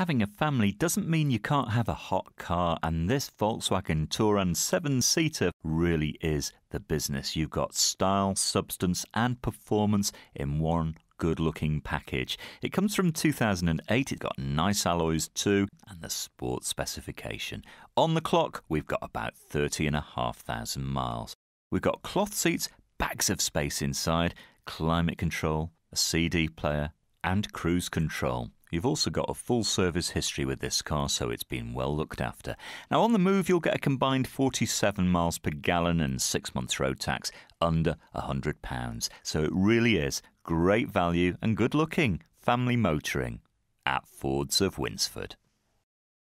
Having a family doesn't mean you can't have a hot car, and this Volkswagen Touran 7-seater really is the business. You've got style, substance and performance in one good-looking package. It comes from 2008, it's got nice alloys too, and the sports specification. On the clock, we've got about 30,500 miles. We've got cloth seats, bags of space inside, climate control, a CD player and cruise control. You've also got a full service history with this car, so it's been well looked after. Now on the move you'll get a combined 47 miles per gallon and 6 months road tax under £100. So it really is great value and good looking family motoring at Fords of Winsford.